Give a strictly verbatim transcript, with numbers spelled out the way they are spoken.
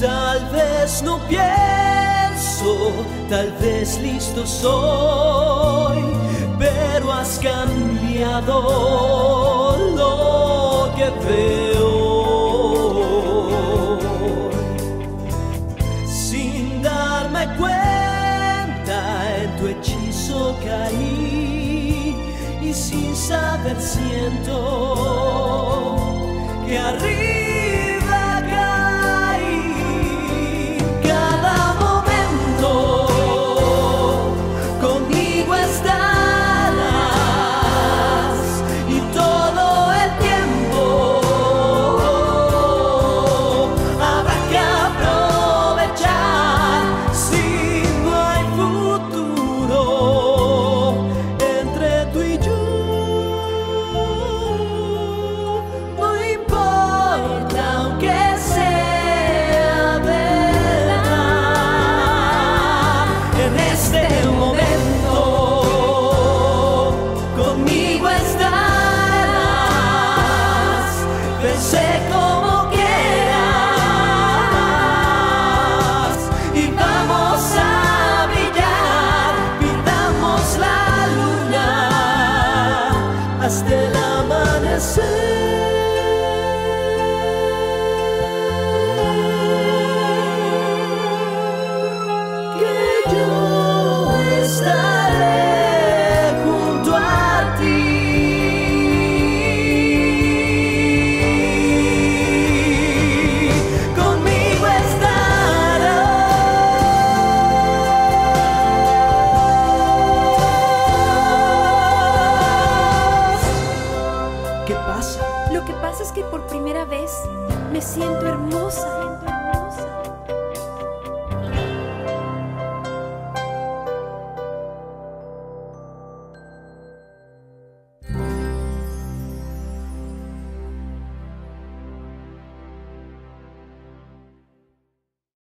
Tal vez no pienso, tal vez listo soy, pero has cambiado lo que veo. Sin darme cuenta en tu hechizo caí y sin saber siento que arriba